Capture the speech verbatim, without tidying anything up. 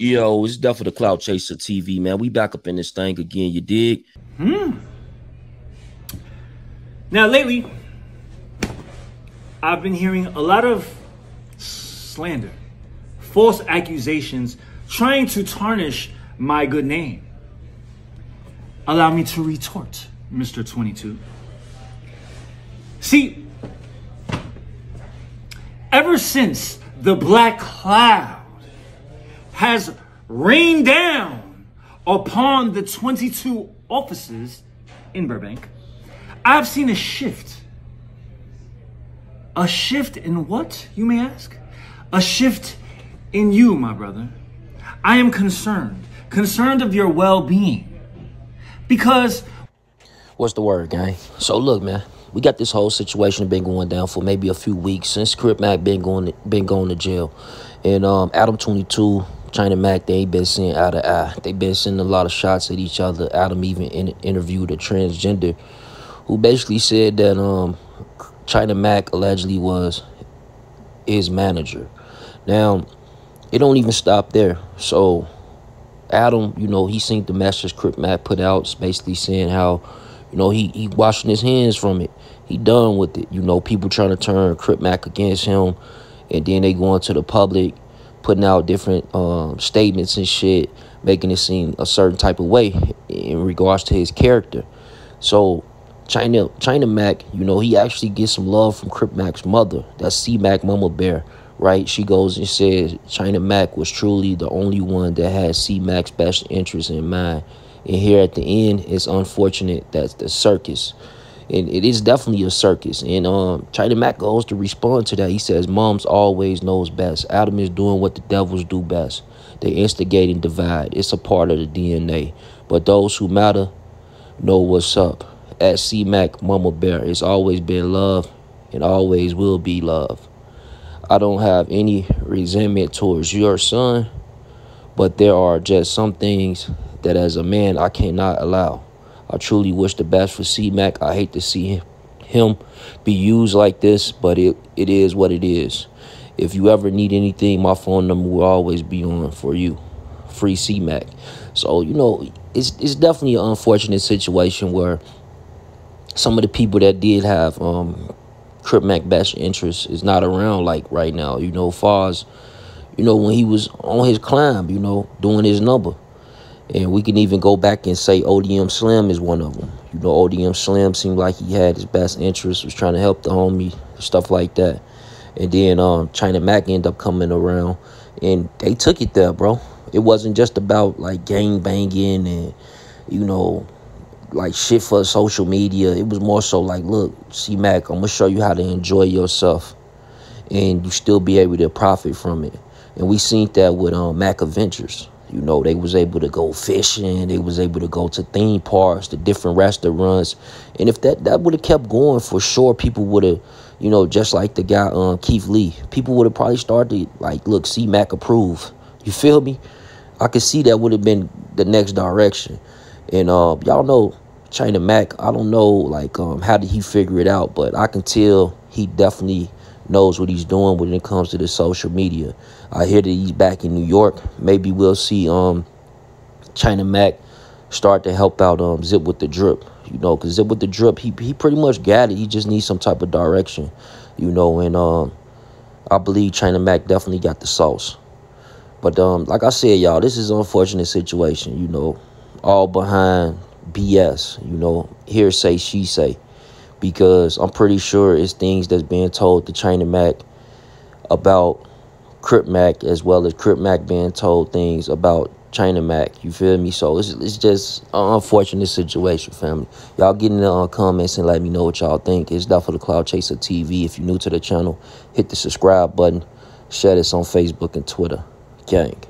Yo, it's Death of the Clout Chaser T V, man. We back up in this thing again, you dig? Hmm. Now, lately, I've been hearing a lot of slander, false accusations, trying to tarnish my good name. Allow me to retort, Mister twenty-two. See, ever since the black cloud has rained down upon the twenty-two offices in Burbank, I've seen a shift. A shift in what, you may ask? A shift in you, my brother. I am concerned, concerned of your well-being, because... What's the word, gang? So look, man, we got this whole situation been going down for maybe a few weeks since Crip Mac been going to, been going to jail. And um, Adam twenty-two, China Mac, they ain't been seeing eye to eye. They been sending a lot of shots at each other. Adam even in, interviewed a transgender who basically said that um, China Mac allegedly was his manager. Now, it don't even stop there. So, Adam, you know, he seen the message Crip Mac put out, basically saying how, you know, he, he washing his hands from it. He done with it. You know, people trying to turn Crip Mac against him. And then they going to the public, putting out different um, statements and shit, making it seem a certain type of way in regards to his character. So, China, China Mac, you know, he actually gets some love from Crip Mac's mother. That's C-Mac Mama Bear. Right, she goes and says China Mac was truly the only one that had C-Mac's best interest in mind. And here at the end, it's unfortunate that's the circus. And it is definitely a circus. And um, China Mac goes to respond to that. He says, "Moms always knows best. Adam is doing what the devils do best. They instigate and divide. It's a part of the D N A. But those who matter know what's up." At C-Mac Mama Bear, it's always been love and always will be love. I don't have any resentment towards your son, but there are just some things that as a man I cannot allow. I truly wish the best for C-Mac. I hate to see him be used like this, but it, it is what it is. If you ever need anything, my phone number will always be on for you. Free C-Mac. So, you know, it's, it's definitely an unfortunate situation where some of the people that did have... um. Crip Mac best interest is not around like right now, you know, far as, you know, when he was on his climb, you know, doing his number. And we can even go back and say O D M Slim is one of them. You know, O D M Slim seemed like he had his best interest, was trying to help the homie, stuff like that. And then um, China Mac ended up coming around and they took it there, bro. It wasn't just about like gang banging and, you know, like shit for social media. It was more so like, look, C-Mac, I'm gonna show you how to enjoy yourself and you still be able to profit from it. And we seen that with um, Mac Adventures. You know, they was able to go fishing, they was able to go to theme parks, to different restaurants. And if that, that would have kept going, for sure, people would have, you know, just like the guy, um, Keith Lee, people would have probably started like, look, C-Mac approve. You feel me? I could see that would have been the next direction. And uh, y'all know China Mac, I don't know, like, um, how did he figure it out? But I can tell he definitely knows what he's doing when it comes to the social media. I hear that he's back in New York. Maybe we'll see um, China Mac start to help out um, Zip with the Drip, you know, because Zip with the Drip, he, he pretty much got it. He just needs some type of direction, you know, and um, I believe China Mac definitely got the sauce. But um, like I said, y'all, this is an unfortunate situation, you know. All behind B S, you know, hearsay, she say, because I'm pretty sure it's things that's being told to China Mac about Crip Mac, as well as Crip Mac being told things about China Mac. You feel me? So it's, it's just an unfortunate situation, family. Y'all get in the comments and let me know what y'all think. It's Death of the Clout Chaser T V. If you're new to the channel, hit the subscribe button. Share this on Facebook and Twitter. Gang.